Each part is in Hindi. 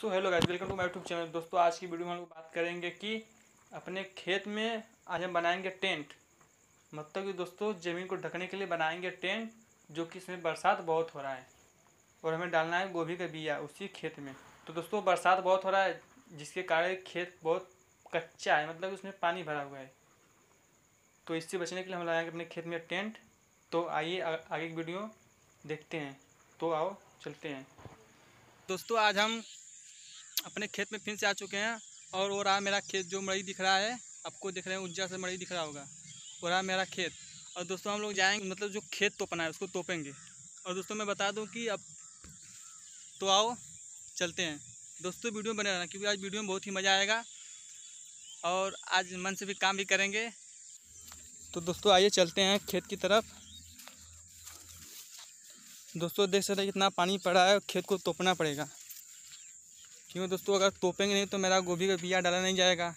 So hello guys, welcome to my YouTube channel. दोस्तों आज की वीडियो में हम लोग बात करेंगे कि अपने खेत में आज हम बनाएंगे टेंट, मतलब कि दोस्तों ज़मीन को ढकने के लिए बनाएंगे टेंट, जो कि इसमें बरसात बहुत हो रहा है और हमें डालना है गोभी का बीया उसी खेत में। तो दोस्तों बरसात बहुत हो रहा है जिसके कारण खेत बहुत कच्चा है, मतलब उसमें पानी भरा हुआ है। तो इससे बचने के लिए हम लगाएंगे अपने खेत में टेंट। तो आइए आगे की वीडियो देखते हैं, तो आओ चलते हैं। दोस्तों आज हम अपने खेत में फिर से आ चुके हैं और वो रहा मेरा खेत, जो मड़ई दिख रहा है, आपको दिख रहे हैं उज्जा से मड़ई दिख रहा होगा, वो रहा मेरा खेत। और दोस्तों हम लोग जाएंगे, मतलब जो खेत तोपना है उसको तोपेंगे। और दोस्तों मैं बता दूं कि अब तो आओ चलते हैं। दोस्तों वीडियो में बने रहना क्योंकि आज वीडियो में बहुत ही मज़ा आएगा और आज मन से भी काम भी करेंगे। तो दोस्तों आइए चलते हैं खेत की तरफ। दोस्तों देख सकते हैं कितना पानी पड़ा है और खेत को तोपना पड़ेगा, क्योंकि दोस्तों अगर तोपेंगे नहीं तो मेरा गोभी का बीया डाला नहीं जाएगा।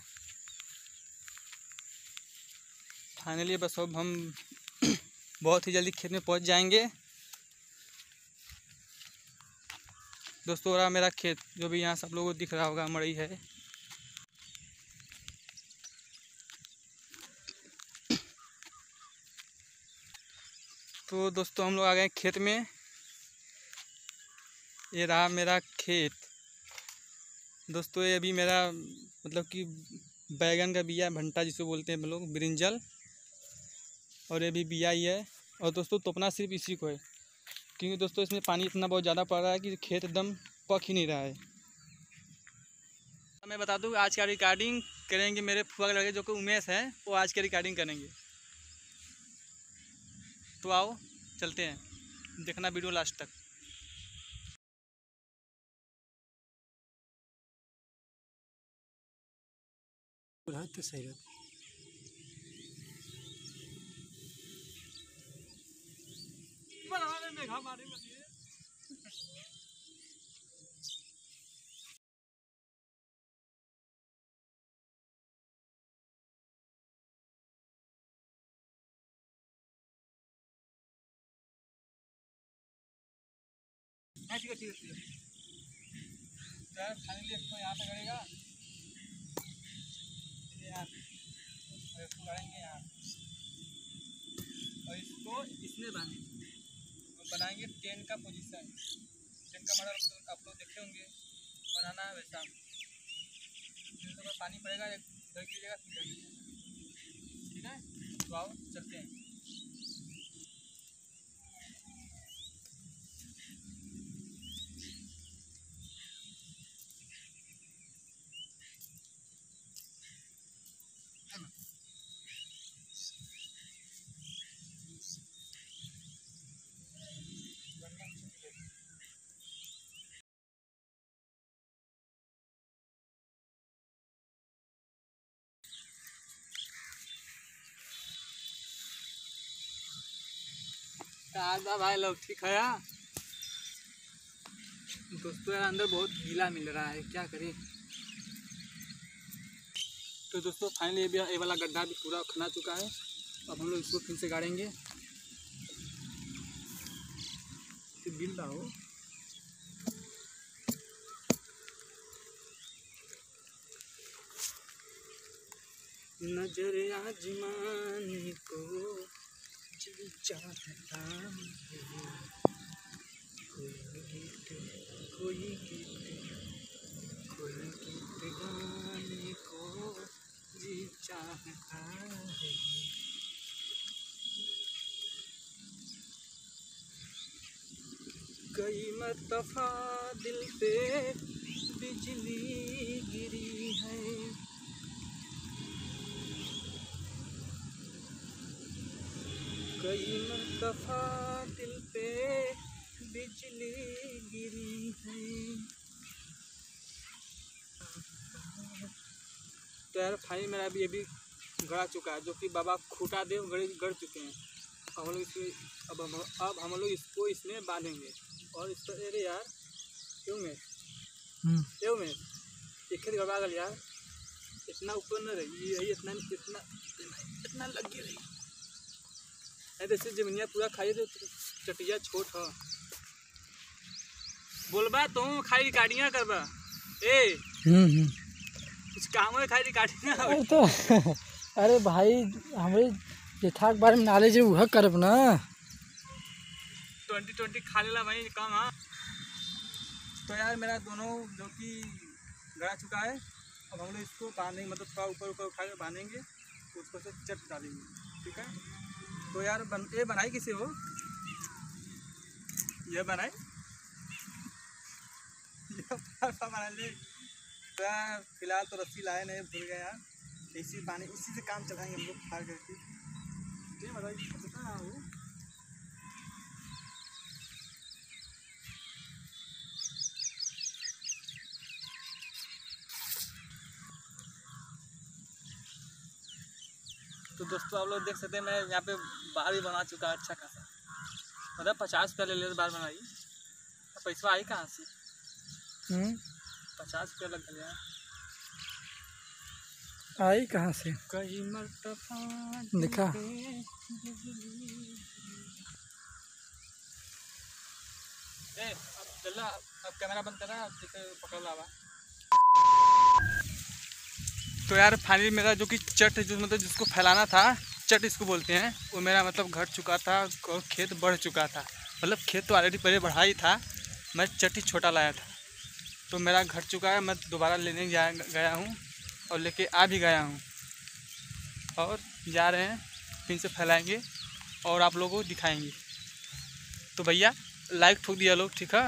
फाइनली बस अब हम बहुत ही जल्दी खेत में पहुंच जाएंगे। दोस्तों रहा मेरा खेत, जो भी यहाँ सब लोगों को दिख रहा होगा मड़ई है। तो दोस्तों हम लोग आ गए खेत में, ये रहा मेरा खेत। दोस्तों ये अभी मेरा, मतलब कि बैगन का बीया, भंटा जिसे बोलते हैं हम लोग, ब्रिंजल, और ये भी बीया ही है। और दोस्तों तोपना सिर्फ इसी को है, क्योंकि दोस्तों इसमें पानी इतना बहुत ज़्यादा पड़ रहा है कि खेत एकदम पक ही नहीं रहा है। मैं बता दूँ आज का रिकॉर्डिंग करेंगे मेरे फुआ के लड़के, जो कि उमेश हैं, वो आज की रिकॉर्डिंग करेंगे। तो आओ चलते हैं, देखना वीडियो लास्ट तक। तो सही रहता है। फाइनली इसको यहाँ पे करेगा, और इसको इसमें बांधेंगे और बनाएंगे टेंट का पोजीशन। टेंट का मॉडल आप लोग देखे होंगे, बनाना है वैसा। तो पानी पड़ेगा, इधर गिरेगा फिर इधर गिरेगा, ठीक है। तो आओ चलते हैं। दादा भाई लोग ठीक है यार। दोस्तों यार अंदर बहुत गीला मिल रहा है, क्या करें। तो दोस्तों फाइनली ये वाला गड्ढा भी पूरा खना चुका है, अब हम लोग इसको फिर से गाड़ेंगे। तो बिल ना हो नजर आजमाने को कई मर्तफा दिल पे बिजली गिरी है, कई मर्तफा दिल पे बिजली गिरी है। तो यार फाइनली मेरा अभी अभी गड़ा चुका है, जो कि बाबा खूटा देव गड़ चुके हैं। हम लोग इसको अब हम लोग इसको इसमें बांधेंगे और इसको, अरे यार क्यों में ये खेत गड़बड़ा गया यार, इतना ऊपर न रही यही, इतना इतना इतना लग गई रही। जैसे जमीनिया पूरा खाई तो चटिया छोट हो बोलबा, तू खाई गाड़ियाँ करबा। ए कुछ काम है खाली काटी ना तो। अरे भाई हमारे जेठा के बारे में नॉलेज है वह करब ना 2020 खा लेला भाई काम। हाँ तो यार मेरा दोनों जो कि गड़ा चुका है, अब हम लोग इसको बांधेंगे, मतलब थोड़ा ऊपर ऊपर उठा के बांधेंगे, उसको से चट डालेंगे, ठीक है। तो यार ये बनाई किसे हो, ये बनाए बना ले। तो यार फिलहाल तो रस्सी लाए नहीं, भूल गए यार, इसी पानी इसी से काम चलाएंगे हम लोग फाड़ करके, ये बताइए। तो दोस्तों आप लोग देख सकते हैं मैं यहाँ पे बार भी बना चुका अच्छा खासा, मतलब 50 रुपया ले ले बार बनाई, पैसा आई कहाँ से, 50 रुपया लग गया, आई कहाँ से कहीं दिखा। ए अब कैमरा बंद करा पकड़ लावा। तो यार फाइनली मेरा जो कि चट जो मतलब जिसको फैलाना था, चट इसको बोलते हैं, वो मेरा मतलब घट चुका था और खेत बढ़ चुका था, मतलब खेत तो ऑलरेडी पहले बढ़ा ही था, मैं चट ही छोटा लाया था, तो मेरा घट चुका है। मैं दोबारा लेने गया हूँ और लेके आ भी गया हूँ, और जा रहे हैं फिर से फैलाएँगे और आप लोगों को दिखाएँगे। तो भैया लाइक ठोक दिया लोग, ठीक है।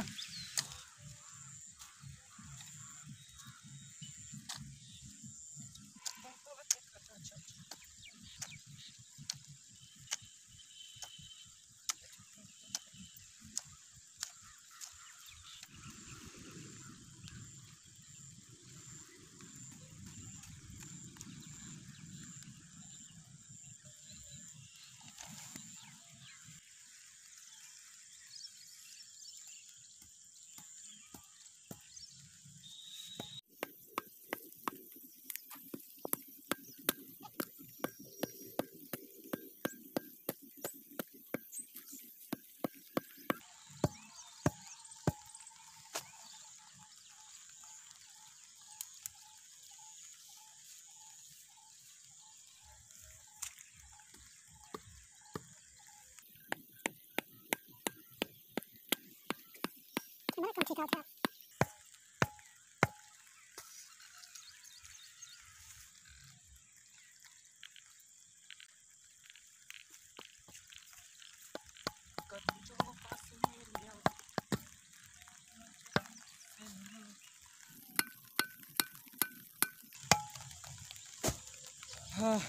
हाँ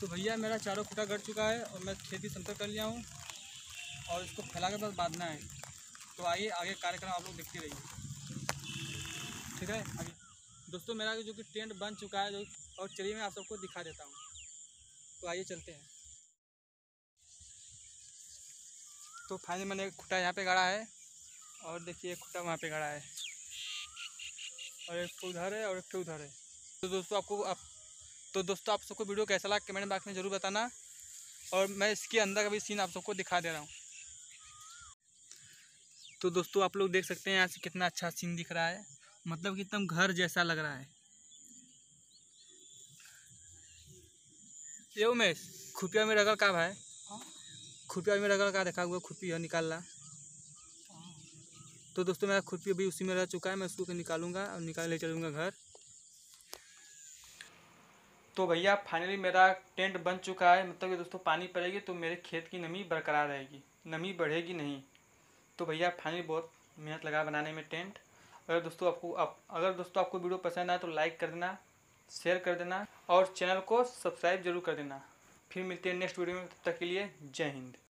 तो भैया मेरा चारों खुटा गड़ चुका है और मैं खेती संतर कर लिया हूँ और इसको फैला के बस बांधना है। तो आइए आगे कार्यक्रम आप लोग देखते रहिए, ठीक है। आगे दोस्तों मेरा जो कि टेंट बन चुका है, और चलिए मैं आप सबको दिखा देता हूँ, तो आइए चलते हैं। तो फाइनली मैंने खुटा यहाँ पे गाड़ा है और देखिए खुटा वहाँ पे गाड़ा है, और एक उधर है और एक उधर है। तो दोस्तों आप सबको वीडियो कैसा लगा कमेंट बॉक्स में ज़रूर बताना, और मैं इसके अंदर का भी सीन आप सबको दिखा दे रहा हूँ। तो दोस्तों आप लोग देख सकते हैं यहाँ से कितना अच्छा सीन दिख रहा है, मतलब कि एकदम घर जैसा लग रहा है। ये उमेश खुपिया में रगड़ का भाई, खुपिया में रगड़ का देखा हुआ खुपिया निकाल ला। तो दोस्तों मेरा खुपिया भी उसी में रह चुका है, मैं उसको निकालूंगा और निकाल ले चलूँगा घर। तो भैया फाइनली मेरा टेंट बन चुका है, मतलब कि दोस्तों पानी पड़ेगी तो मेरे खेत की नमी बरकरार रहेगी, नमी बढ़ेगी नहीं। तो भैया फाइनली बहुत मेहनत लगा बनाने में टेंट। अगर दोस्तों आपको वीडियो पसंद आए तो लाइक कर देना, शेयर कर देना और चैनल को सब्सक्राइब जरूर कर देना। फिर मिलते हैं नेक्स्ट वीडियो में, तब तक के लिए जय हिंद।